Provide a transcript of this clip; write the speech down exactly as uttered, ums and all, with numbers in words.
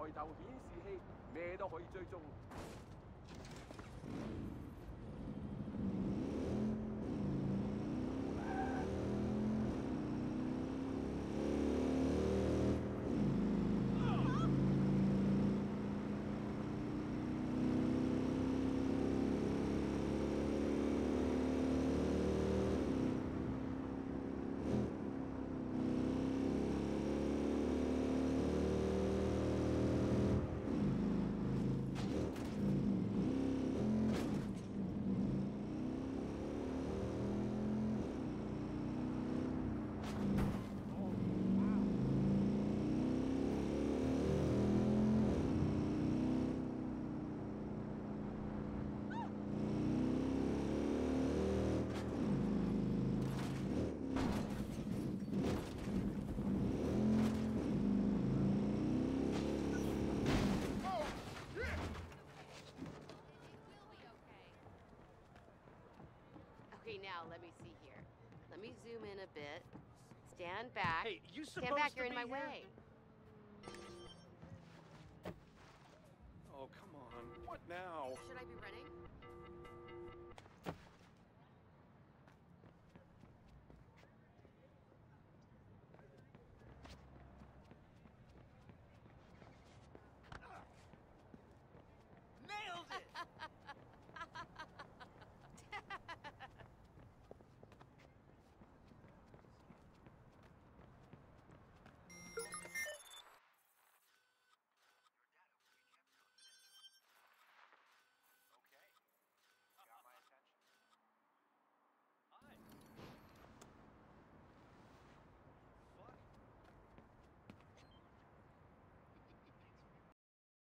抬頭顯示器，咩都可以追蹤。 Now, let me see here. Let me zoom in a bit. Stand back. Hey, you supposed Stand back, you're in my here. way. Oh, come on. What now? Should I be running?